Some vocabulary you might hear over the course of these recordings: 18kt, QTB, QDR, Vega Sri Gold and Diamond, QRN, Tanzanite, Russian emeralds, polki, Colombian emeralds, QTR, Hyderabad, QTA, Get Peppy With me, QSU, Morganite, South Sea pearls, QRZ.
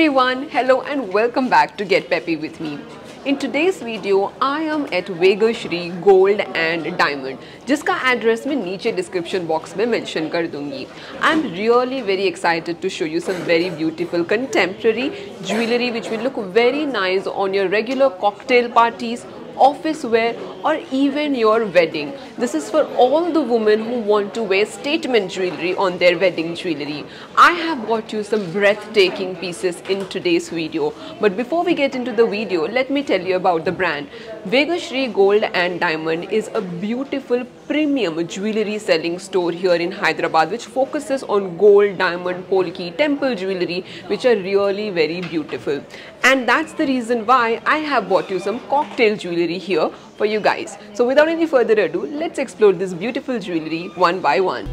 everyone, hello and welcome back to Get Peppy With Me. In today's video, I am at Vega Sri Gold and Diamond, जिसका address मैं नीचे description box में mention कर दूँगी. I'm really very excited to show you some very beautiful contemporary jewellery which will look very nice on your regular cocktail parties, office wear or even your wedding. This is for all the women who want to wear statement jewelry on their wedding jewelry. I have bought you some breathtaking pieces in today's video. But before we get into the video, let me tell you about the brand. Vega Sri Gold and Diamond is a beautiful premium jewelry selling store here in Hyderabad which focuses on gold, diamond, polki, temple jewelry which are really very beautiful. And that's the reason why I have bought you some cocktail jewelry here for you guys. So without any further ado, let's explore this beautiful jewelry one by one.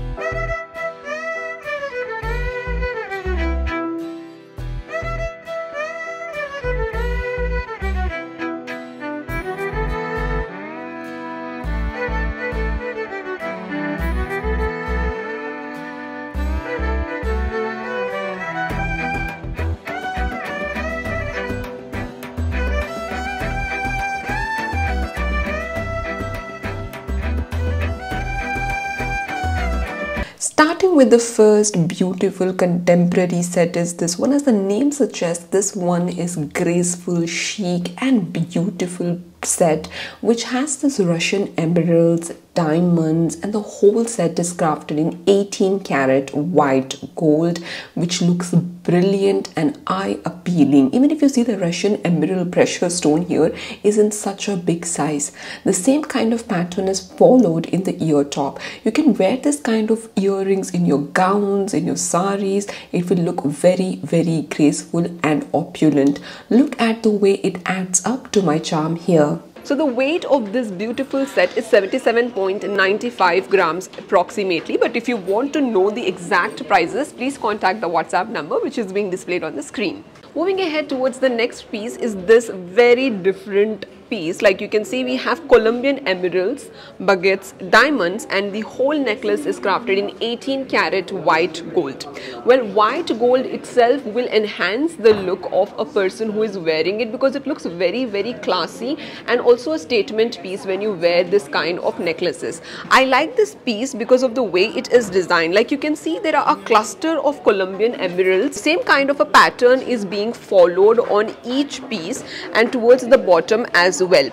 Starting with the first beautiful contemporary set is this one. As the name suggests, this one is graceful, chic and beautiful set which has this Russian emeralds, diamonds, and the whole set is crafted in 18 karat white gold which looks brilliant and eye appealing. Even if you see the Russian emerald pressure stone here is in such a big size. The same kind of pattern is followed in the ear top. You can wear this kind of earrings in your gowns, in your saris. It will look very, very graceful and opulent. Look at the way it adds up to my charm here. So the weight of this beautiful set is 77.95 grams approximately, but if you want to know the exact prices, please contact the WhatsApp number which is being displayed on the screen. Moving ahead towards the next piece is this very different piece. Like you can see, we have Colombian emeralds, baguettes, diamonds, and the whole necklace is crafted in 18 karat white gold. Well, white gold itself will enhance the look of a person who is wearing it because it looks very, very classy and also a statement piece when you wear this kind of necklaces. I like this piece because of the way it is designed. Like you can see, there are a cluster of Colombian emeralds. Same kind of a pattern is being followed on each piece and towards the bottom as well.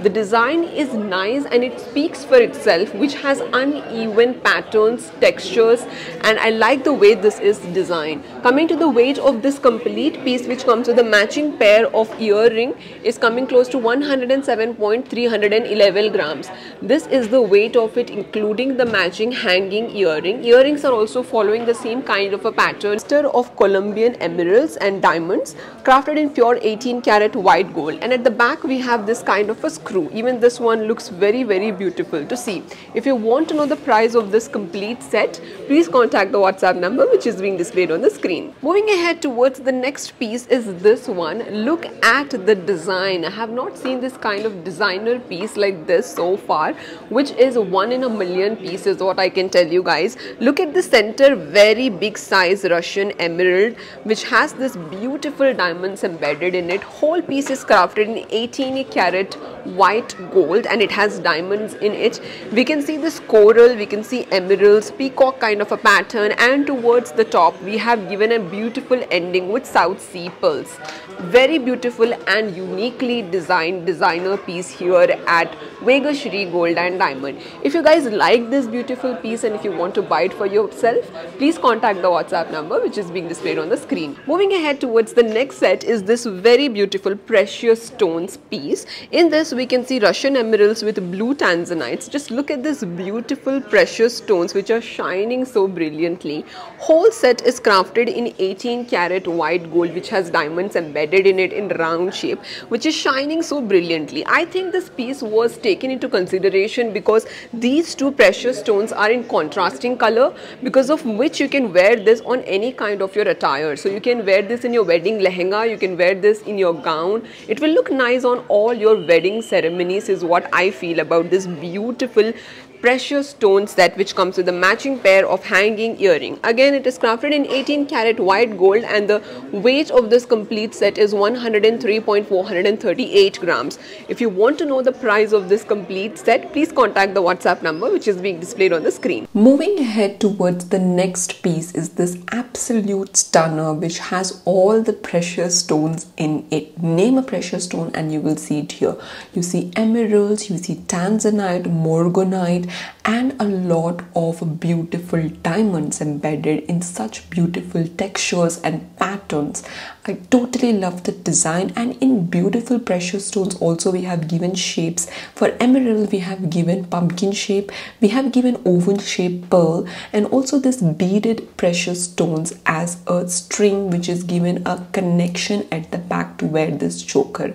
The design is nice and it speaks for itself, which has uneven patterns, textures, and I like the way this is designed. Coming to the weight of this complete piece, which comes with a matching pair of earring, is coming close to 107.311 grams. This is the weight of it, including the matching hanging earring. Earrings are also following the same kind of a pattern of Colombian emeralds and diamonds, crafted in pure 18 karat white gold. And at the back, we have this kind of a screw. Even this one looks very, very beautiful to see. If you want to know the price of this complete set, please contact the WhatsApp number which is being displayed on the screen. Moving ahead towards the next piece is this one. Look at the design. I have not seen this kind of designer piece like this so far, which is one in a million pieces, what I can tell you guys. Look at the center, very big size Russian emerald which has this beautiful diamonds embedded in it. Whole piece is crafted in 18 karat white gold and it has diamonds in it. We can see this coral, we can see emeralds, peacock kind of a pattern, and towards the top we have given a beautiful ending with South Sea pearls. Very beautiful and uniquely designed designer piece here at Vega Sri Gold and Diamond. If you guys like this beautiful piece and if you want to buy it for yourself, please contact the WhatsApp number which is being displayed on the screen. Moving ahead towards the next set is this very beautiful precious stones piece. In this we can see Russian emeralds with blue tanzanites. Just look at this beautiful precious stones which are shining so brilliantly. Whole set is crafted in 18 karat white gold which has diamonds embedded in it in round shape, which is shining so brilliantly. I think this piece was taken into consideration because these two precious stones are in contrasting color, because of which you can wear this on any kind of your attire. So you can wear this in your wedding lehenga, you can wear this in your gown. It will look nice on all your wedding ceremonies is what I feel about this beautiful precious stones that which comes with a matching pair of hanging earring. Again, it is crafted in 18 karat white gold and the weight of this complete set is 103.438 grams. If you want to know the price of this complete set, please contact the WhatsApp number which is being displayed on the screen. Moving ahead towards the next piece is this absolute stunner which has all the precious stones in it. Name a precious stone and you will see it here. You see emeralds, you see Tanzanite, Morganite, and a lot of beautiful diamonds embedded in such beautiful textures and patterns. I totally love the design, and in beautiful precious stones also we have given shapes. For emerald we have given pumpkin shape, we have given oval shape pearl, and also this beaded precious stones as a string which is given a connection at the back to wear this choker.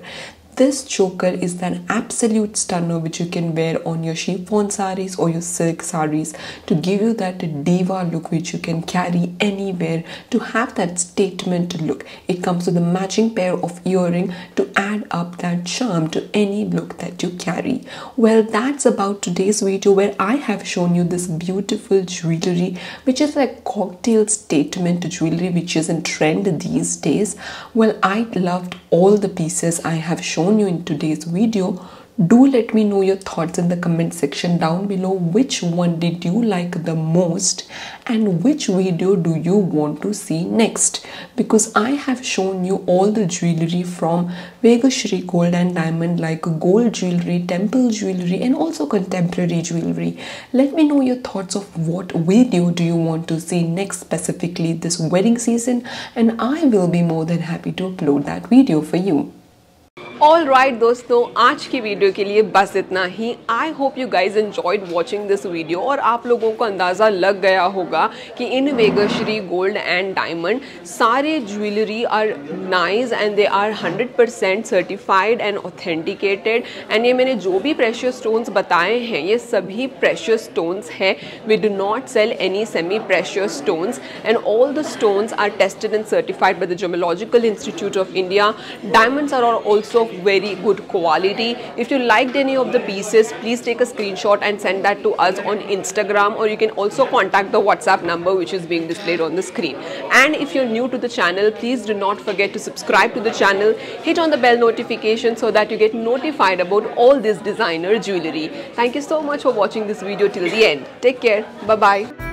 This choker is an absolute stunner which you can wear on your chiffon saris or your silk saris to give you that diva look which you can carry anywhere to have that statement look. It comes with a matching pair of earring to add up that charm to any look that you carry. Well, that's about today's video where I have shown you this beautiful jewellery which is like cocktail statement jewellery which is in trend these days. Well, I loved all the pieces I have shown you in today's video. Do let me know your thoughts in the comment section down below. Which one did you like the most and which video do you want to see next? Because I have shown you all the jewellery from Vega Sri Gold and Diamond, like gold jewellery, temple jewellery, and also contemporary jewellery. Let me know your thoughts of what video do you want to see next, specifically this wedding season, and I will be more than happy to upload that video for you. All right दोस्तों, आज की video के लिए बस इतना ही. I hope you guys enjoyed watching this video और आप लोगों को अंदाज़ा लग गया होगा कि इन वेगा श्री गोल्ड एंड डायमंड सारे jewellery are nice and they are 100% certified and authenticated. And ये मैंने जो भी प्रेशियस स्टोन्स बताए हैं ये सभी प्रेशियस स्टोन्स हैं. We do not sell any semi precious stones and all the stones are tested and certified by the gemological institute of India. Diamonds are also very good quality. If you liked any of the pieces, please take a screenshot and send that to us on Instagram, or you can also contact the WhatsApp number which is being displayed on the screen. And if you're new to the channel, please do not forget to subscribe to the channel, hit on the bell notification so that you get notified about all this designer jewelry. Thank you so much for watching this video till the end. Take care. Bye bye.